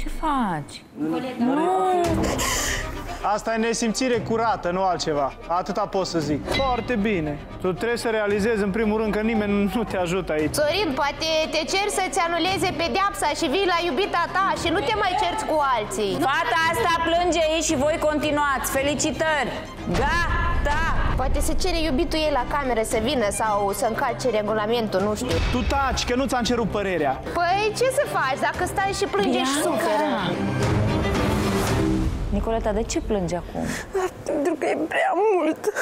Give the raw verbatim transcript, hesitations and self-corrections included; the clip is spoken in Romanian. Ce faci? Nu. Asta e nesimțire curată, nu altceva. Atâta pot să zic. Foarte bine. Tu trebuie să realizezi, în primul rând, că nimeni nu te ajută aici. Sorin, poate te ceri să-ți anuleze pedeapsa și vii la iubita ta și nu te mai cerți cu alții. Fata asta plânge aici și voi continuați. Felicitări! Gata! Poate să cere iubitul ei la cameră să vină sau să încalce regulamentul, nu știu. Tu taci, că nu ți-am cerut părerea. Păi ce să faci dacă stai și plânge Bianca. Și suferi? Nicoleta, de ce plângi acum? Pentru că e prea mult.